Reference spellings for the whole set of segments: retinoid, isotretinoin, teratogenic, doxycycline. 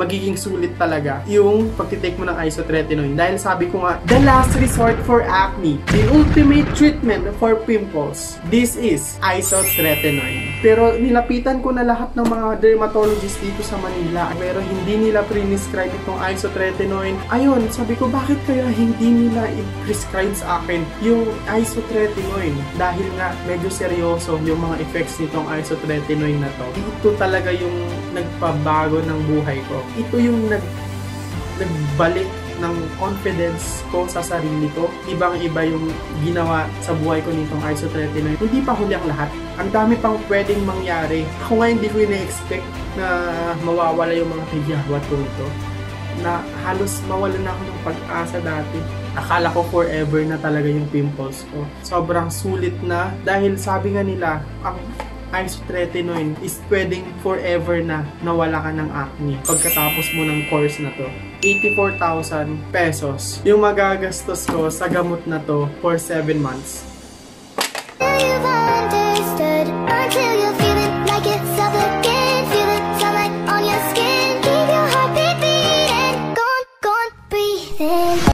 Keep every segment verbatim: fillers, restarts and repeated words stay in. magiging sulit talaga yung pagtitake mo ng isotretinoin. Dahil sabi ko nga, the last resort for acne, the ultimate treatment for pimples, this is isotretinoin. Pero nilapitan ko na lahat ng mga dermatologist dito sa Manila, pero hindi nila pre-prescribe itong isotretinoin. Ayun, sabi ko, bakit kaya hindi nila i-prescribe sa akin yung isotretinoin? Dahil nga, medyo seryoso yung mga effects nitong isotretinoin na to. Ito talaga yung nagpabago ng buhay ko. Ito yung nag nagbalik ng confidence ko sa sarili ko. Ibang-iba yung ginawa sa buhay ko nitong isotretinoin. Hindi pa huli ang lahat. Ang dami pang pwedeng mangyari. Ako nga hindi ko ina-expect na mawawala yung mga kagiyawat ko nito. Na halos mawala na ako ng pag-asa dati. Akala ko forever na talaga yung pimples ko. Sobrang sulit na. Dahil sabi nga nila, ang isotretinoin is pwedeng forever na nawala ka ng acne pagkatapos mo ng course na to. eighty-four thousand pesos yung magagastos ko sa gamot na to for seven months.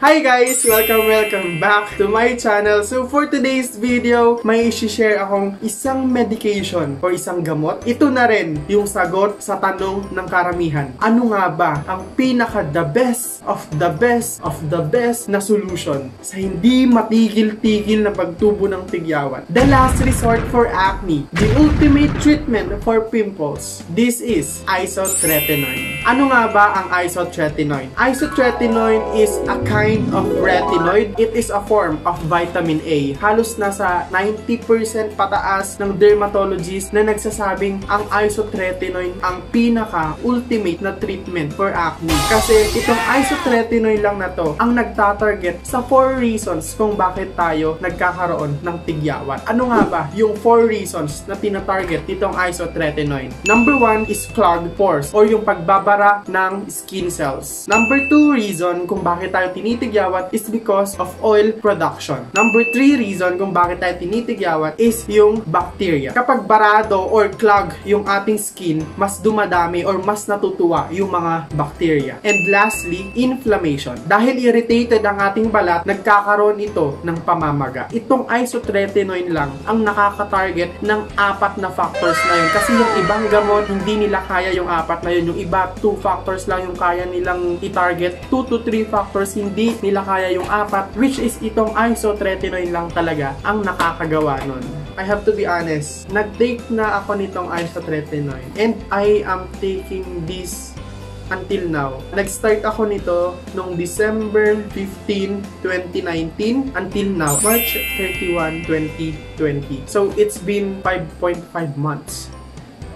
Hi guys! Welcome, welcome back to my channel. So for today's video, may isi-share akong isang medication o isang gamot. Ito na rin yung sagot sa tanong ng karamihan. Ano nga ba ang pinaka the best of the best of the best na solution sa hindi matigil-tigil na pagtubo ng tigyawan? The last resort for acne, the ultimate treatment for pimples, this is isotretinoin. Ano nga ba ang isotretinoin? Isotretinoin is a kind of retinoid. It is a form of vitamin A. Halos nasa ninety percent pataas ng dermatologist na nagsasabing ang isotretinoin ang pinaka-ultimate na treatment for acne. Kasi itong isotretinoin lang na to ang nagtatarget sa four reasons kung bakit tayo nagkakaroon ng tigyawan. Ano nga ba yung four reasons na tinatarget itong isotretinoin? Number one is clogged pores or yung pagbabara ng skin cells. Number two reason kung bakit tayo tinitigyawan is because of oil production. Number three reason kung bakit tayo tinitigyawat is yung bacteria. Kapag barado or clog yung ating skin, mas dumadami or mas natutuwa yung mga bacteria. And lastly, inflammation. Dahil irritated ang ating balat, nagkakaroon ito ng pamamaga. Itong isotretinoin lang ang nakakatarget ng apat na factors na yun. Kasi yung ibang gamot, hindi nila kaya yung apat na yun. Yung iba, two factors lang yung kaya nilang i-target. two to three factors, hindi nila kaya yung apat, which is itong isotretinoin lang talaga ang nakakagawa nun. I have to be honest, nag-take na ako nitong isotretinoin and I am taking this until now. Nag-start ako nito noong December fifteenth, twenty nineteen until now, March thirty-first, twenty twenty. So it's been five point five months.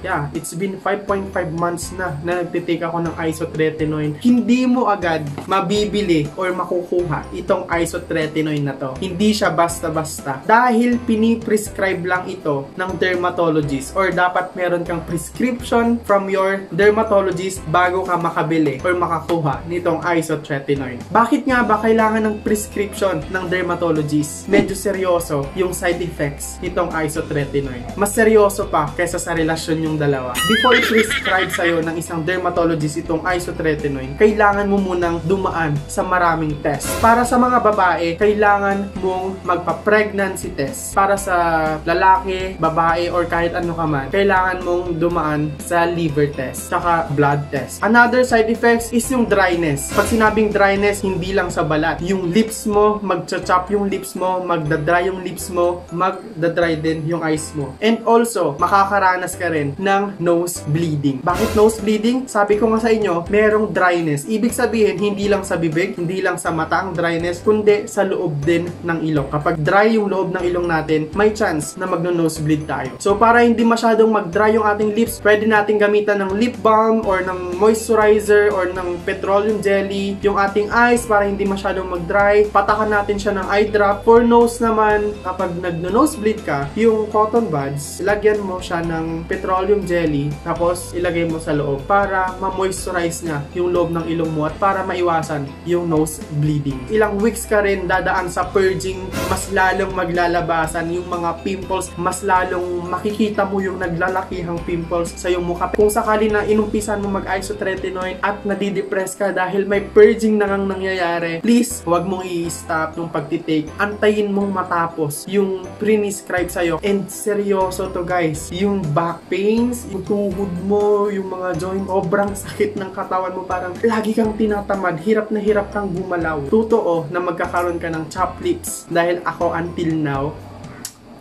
Yeah, it's been five point five months na na nagtitake ako ng isotretinoin. Hindi mo agad mabibili or makukuha itong isotretinoin na to. Hindi siya basta-basta. Dahil piniprescribe lang ito ng dermatologist or dapat meron kang prescription from your dermatologist bago ka makabili or makakuha nitong isotretinoin. Bakit nga ba kailangan ng prescription ng dermatologist? Medyo seryoso yung side effects nitong isotretinoin. Mas seryoso pa kaysa sa relasyon nyo yung dalawa. Before i-prescribe sa'yo ng isang dermatologist itong isotretinoin, kailangan mo munang dumaan sa maraming test. Para sa mga babae, kailangan mong magpa-pregnancy test. Para sa lalaki, babae, or kahit ano ka man, kailangan mong dumaan sa liver test, saka blood test. Another side effects is yung dryness. Pag sinabing dryness, hindi lang sa balat. Yung lips mo, magcha-chop yung lips mo, magda-dry yung lips mo, magda-dry din yung eyes mo. And also, makakaranas ka rin ng nose bleeding. Bakit nose bleeding? Sabi ko nga sa inyo, merong dryness. Ibig sabihin, hindi lang sa bibig, hindi lang sa mata ang dryness, kundi sa loob din ng ilong. Kapag dry yung loob ng ilong natin, may chance na magno-nosebleed tayo. So, para hindi masyadong mag-dry yung ating lips, pwede natin gamitan ng lip balm or ng moisturizer or ng petroleum jelly. Yung ating eyes, para hindi masyadong mag-dry, patakan natin siya ng eye drop. For nose naman, kapag nagno-nosebleed ka, yung cotton buds, lagyan mo siya ng petroleum jelly, tapos ilagay mo sa loob para ma-moisturize niya yung loob ng ilong mo at para maiwasan yung nose bleeding. Ilang weeks ka rin dadaan sa purging, mas lalong maglalabasan yung mga pimples, mas lalong makikita mo yung naglalakihang pimples sa iyong mukha. Kung sakali na inumpisan mo mag-isotretinoin at nadidepress ka dahil may purging na ngang nangyayari, please, huwag mong i-stop yung pagtitake. Antayin mong matapos yung pre-prescribe sa'yo. And seryoso to guys, yung back pains, yung tuhod mo, yung mga joint, sobrang sakit ng katawan mo. Parang lagi kang tinatamad, hirap na hirap kang gumalaw. Totoo na magkakaroon ka ng chapped lips dahil ako until now,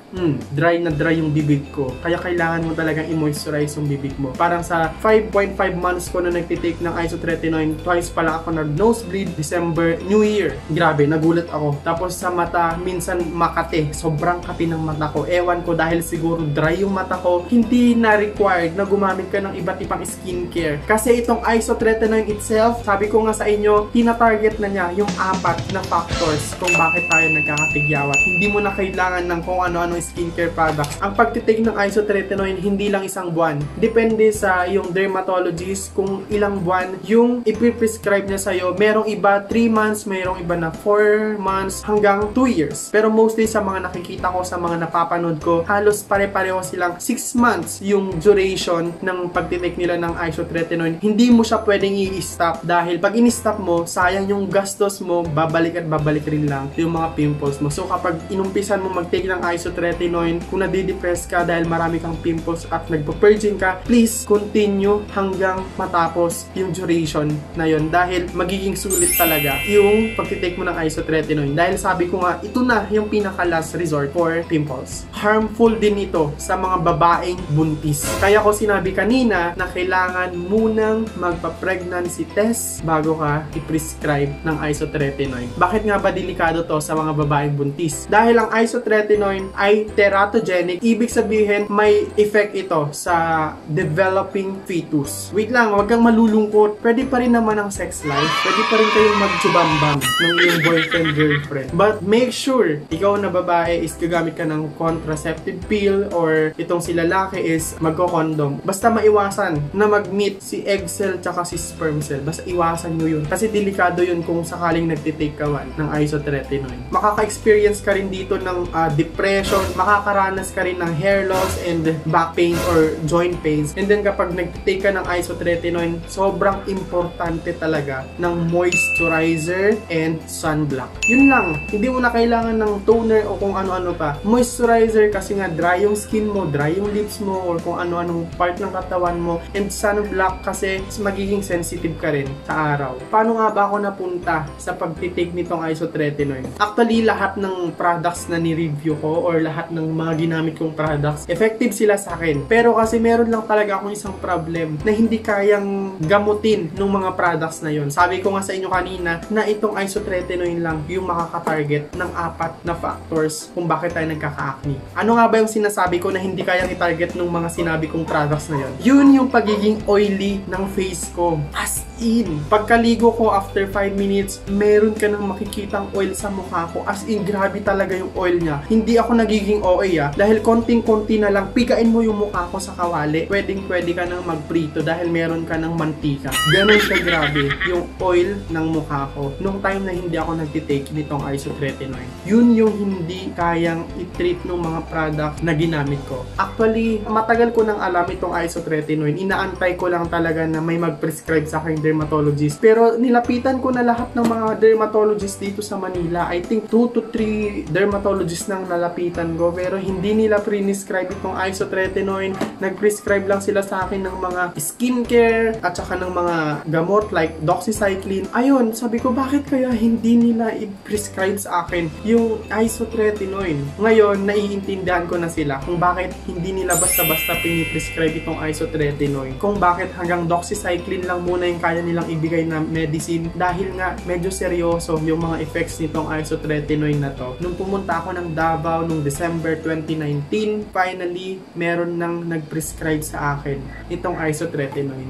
Hmm, dry na dry yung bibig ko. Kaya kailangan mo talagang i-moisturize yung bibig mo. Parang sa five point five months ko na nagtitake ng isotretinoin, twice pala ako nag-nosebleed, December, New Year. Grabe, nagulat ako. Tapos sa mata, minsan makate. Sobrang kati ng mata ko. Ewan ko dahil siguro dry yung mata ko. Hindi na required na gumamit ka ng iba't ibang skincare. Kasi itong isotretinoin itself, sabi ko nga sa inyo, tina-target na niya yung apat na factors kung bakit tayo nagkakatigyawat. Hindi mo na kailangan ng kung ano-ano skincare products. Ang pagtitake ng isotretinoin hindi lang isang buwan. Depende sa yung dermatologist kung ilang buwan yung ipiprescribe niya sa'yo. Merong iba three months, merong iba na four months, hanggang two years. Pero mostly sa mga nakikita ko, sa mga napapanood ko, halos pare-pareho silang six months yung duration ng pagtitake nila ng isotretinoin. Hindi mo siya pwedeng i-stop dahil pag in-stop mo, sayang yung gastos mo, babalik at babalik rin lang yung mga pimples mo. So kapag inumpisan mo mag-take ng isotretinoin, kung nadidepress ka dahil marami kang pimples at nagpo-purging ka, please continue hanggang matapos yung duration na yun dahil magiging sulit talaga yung pagtitake mo ng isotretinoin dahil sabi ko nga, ito na yung pinaka-last resort for pimples. Harmful din ito sa mga babaeng buntis. Kaya ko sinabi kanina na kailangan munang magpa-pregnancy test bago ka i-prescribe ng isotretinoin. Bakit nga ba delikado to sa mga babaeng buntis? Dahil ang isotretinoin ay teratogenic, ibig sabihin may effect ito sa developing fetus. Wait lang, wag kang malulungkot. Pwede pa rin naman ang sex life. Pwede pa rin kayong magtsubambam ng iyong boyfriend, girlfriend. But make sure, ikaw na babae is gagamit ka ng contraceptive pill or itong si lalaki is magkokondom. Basta maiwasan na mag-meet si egg cell tsaka si sperm cell. Basta iwasan nyo yun. Kasi delikado yun kung sakaling nagtitake ka man ng isotretinoin. Makaka-experience ka rin dito ng uh, depression, makakaranas ka rin ng hair loss and back pain or joint pains. And then kapag nagtitake ka ng isotretinoin, sobrang importante talaga ng moisturizer and sunblock. Yun lang, hindi mo na kailangan ng toner o kung ano-ano pa. Moisturizer kasi nga dry yung skin mo, dry yung lips mo, or kung ano-ano part ng katawan mo. And sunblock kasi magiging sensitive ka rin sa araw. Paano nga ba ako napunta sa pagtitake nitong isotretinoin? Actually, lahat ng products na ni-review ko or lahat ng mga ginamit kong products, effective sila sa akin. Pero kasi meron lang talaga akong isang problem na hindi kayang gamutin ng mga products na yon. Sabi ko nga sa inyo kanina na itong isotretinoin lang yung makakatarget ng apat na factors kung bakit tayo nagkaka-acne. Ano nga ba yung sinasabi ko na hindi kayang itarget ng mga sinabi kong products na yon? Yun yung pagiging oily ng face ko. As in, pagkaligo ko after five minutes, meron ka nang makikitang oil sa mukha ko. As in, grabe talaga yung oil niya. Hindi ako nagiging O A ah, dahil konting-konti na lang pikain mo yung mukha ko sa kawali, pwedeng-pwede ka nang magprito dahil meron ka ng mantika. Ganun siya grabe yung oil ng mukha ko nung time na hindi ako nagtitake nitong isotretinoin. Yun yung hindi kayang i-treat ng mga product na ginamit ko. Actually, matagal ko nang alam itong isotretinoin. Inaantay ko lang talaga na may mag-prescribe sa aking dermatologist. Pero nilapitan ko na lahat ng mga dermatologist dito sa Manila. I think two to three dermatologists nang nalapitan ko, pero hindi nila pre-prescribe itong isotretinoin. Nag-prescribe lang sila sa akin ng mga skincare at saka ng mga gamot like doxycycline. Ayun, sabi ko, bakit kaya hindi nila i-prescribe sa akin yung isotretinoin? Ngayon, naiintindihan ko na sila kung bakit hindi nila basta-basta piniprescribe itong isotretinoin. Kung bakit hanggang doxycycline lang muna yung kaya nilang ibigay na medicine dahil nga medyo seryoso yung mga effects nitong isotretinoin na to. Nung pumunta ako ng Davao noong December twenty nineteen, finally, meron nang nag-prescribe sa akin itong isotretinoin.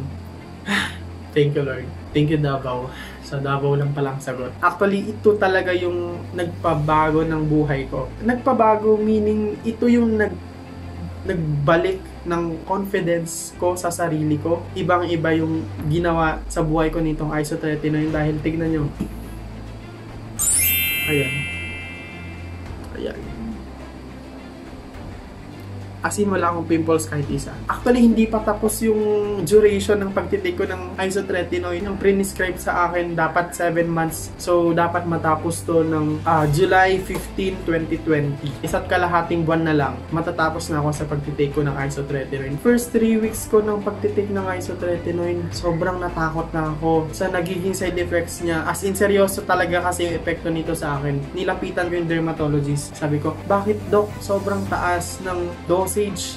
Thank you, Lord. Thank you, Davao. Sa Davao lang palang sagot. Actually, ito talaga yung nagpabago ng buhay ko. Nagpabago meaning ito yung nag nagbalik ng confidence ko sa sarili ko. Ibang-iba yung ginawa sa buhay ko nitong isotretinoin dahil tignan nyo. Ayan. Ayan. as in wala akong pimples kahit isa. Actually, hindi pa tapos yung duration ng pagtitake ko ng isotretinoin. Ang pre-prescribe sa akin dapat seven months. So, dapat matapos to ng uh, July fifteenth, twenty twenty. Isa't kalahating buwan na lang, matatapos na ako sa pagtitake ko ng isotretinoin. First three weeks ko ng pagtitake ng isotretinoin, sobrang natakot na ako sa nagiging side effects niya. As in, seryoso talaga kasi yung epekto nito sa akin. Nilapitan ko yung dermatologist. Sabi ko, bakit doc, sobrang taas ng dose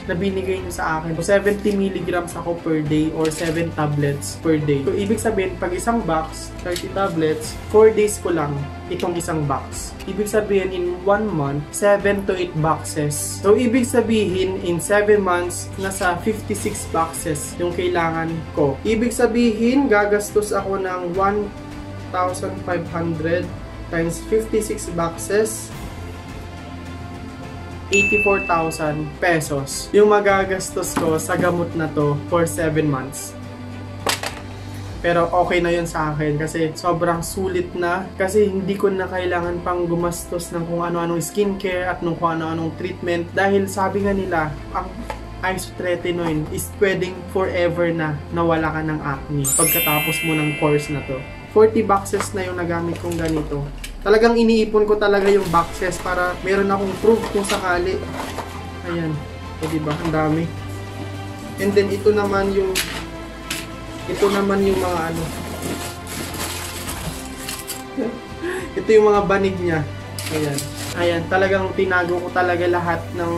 na binigay niyo sa akin. So, seventy milligrams ako per day or seven tablets per day. So, ibig sabihin, pag isang box, thirty tablets, four days ko lang itong isang box. Ibig sabihin, in one month, seven to eight boxes. So, ibig sabihin, in seven months, nasa fifty-six boxes yung kailangan ko. Ibig sabihin, gagastos ako ng one thousand five hundred times fifty-six boxes, eighty-four thousand pesos yung magagastos ko sa gamot na to for seven months. Pero okay na yun sa akin kasi sobrang sulit na, kasi hindi ko na kailangan pang gumastos ng kung ano-anong skincare at nung kung ano-anong treatment, dahil sabi nga nila ang isotretinoin is pwedeng forever na nawala ka ng acne pagkatapos mo ng course na to. forty boxes na yung nagamit kong ganito. Talagang iniipon ko talaga yung boxes para meron akong proof kung sakali. Ayan. O diba? Ang dami. And then ito naman yung ito naman yung mga ano. Ito yung mga banig niya. Ayan. Ayan. Talagang tinago ko talaga lahat ng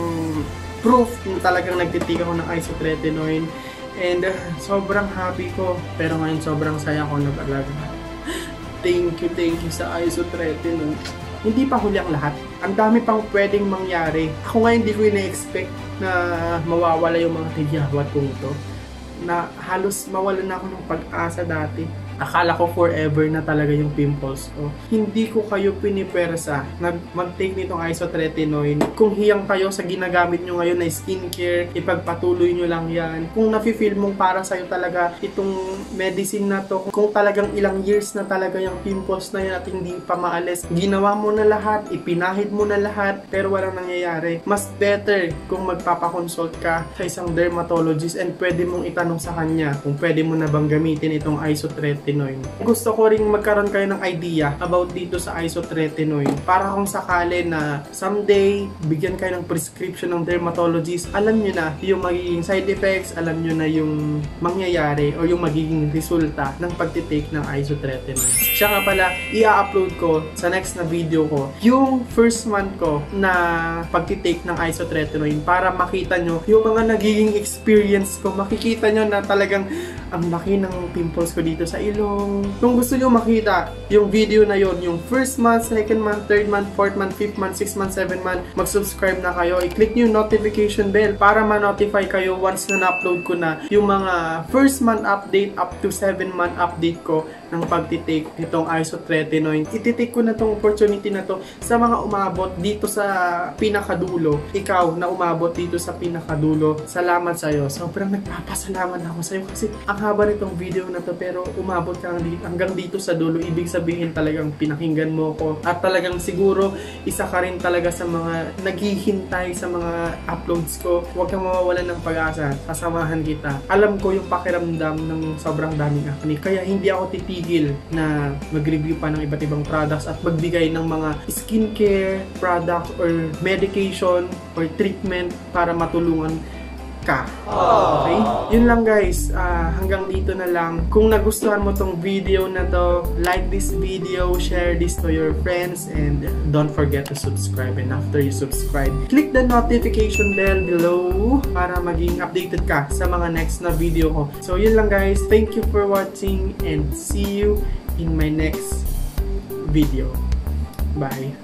proof na talagang nagtitika ko ng isotretinoin. And uh, sobrang happy ko. Pero ngayon sobrang saya ko nag-alaga. Thank you, thank you sa isotretinoin. Hindi pa huli ang lahat. Ang dami pang pwedeng mangyari. Ako nga hindi ko ina-expect na mawawala yung mga tigyawat ko ito. Na halos mawala na ako ng pag-asa dati. Akala ko forever na talaga yung pimples ko. Hindi ko kayo pinipersa na mag-take nitong isotretinoin. Kung hiyang kayo sa ginagamit nyo ngayon na skincare, ipagpatuloy nyo lang yan. Kung nafe-feel mong para sa'yo talaga itong medicine na to, kung talagang ilang years na talaga yung pimples na yan at hindi pa maalis, ginawa mo na lahat, ipinahid mo na lahat, pero walang nangyayari. Mas better kung magpapakonsult ka sa isang dermatologist and pwede mong itanong sa kanya kung pwede mo na bang gamitin itong isotretinoin. Gusto ko rin magkaroon kayo ng idea about dito sa isotretinoin, para kung sakali na someday bigyan kayo ng prescription ng dermatologist, alam nyo na yung magiging side effects, alam nyo na yung mangyayari o yung magiging resulta ng pagtitake ng isotretinoin. Siya nga pala, i-upload ko sa next na video ko yung first month ko na pagtitake ng isotretinoin para makita nyo yung mga nagiging experience ko. Makikita nyo na talagang ang laki ng pimples ko dito sa ilong. Kung gusto nyo makita yung video na yon, yung first month, second month, third month, fourth month, fifth month, sixth month, seventh month, mag-subscribe na kayo. I-click nyo yung notification bell para ma-notify kayo once na na-upload ko na yung mga first month update up to seven month update ko ng pagtitake nitong isotretinoin. Ititake ko na tong opportunity na to sa mga umabot dito sa pinakadulo. Ikaw na umabot dito sa pinakadulo, salamat sa'yo. Sobrang nagpapasalamat ako sa'yo kasi ang haba nitong video na to, pero umabot ka hanggang dito sa dulo. Ibig sabihin talagang pinakinggan mo ko at talagang siguro isa ka rin talaga sa mga naghihintay sa mga uploads ko. Huwag kang mawawalan ng pag-asa. Kasamahan kita. Alam ko yung pakiramdam ng sobrang daming acne, kaya hindi ako titigil na mag-review pa ng iba't ibang products at magbigay ng mga skincare products or medication or treatment para matulungan ka. Okay? Yun lang guys. Uh, hanggang dito na lang. Kung nagustuhan mo tong video na to, like this video, share this to your friends, and don't forget to subscribe. And after you subscribe, click the notification bell below para maging updated ka sa mga next na video ko. So yun lang guys. Thank you for watching and see you in my next video. Bye!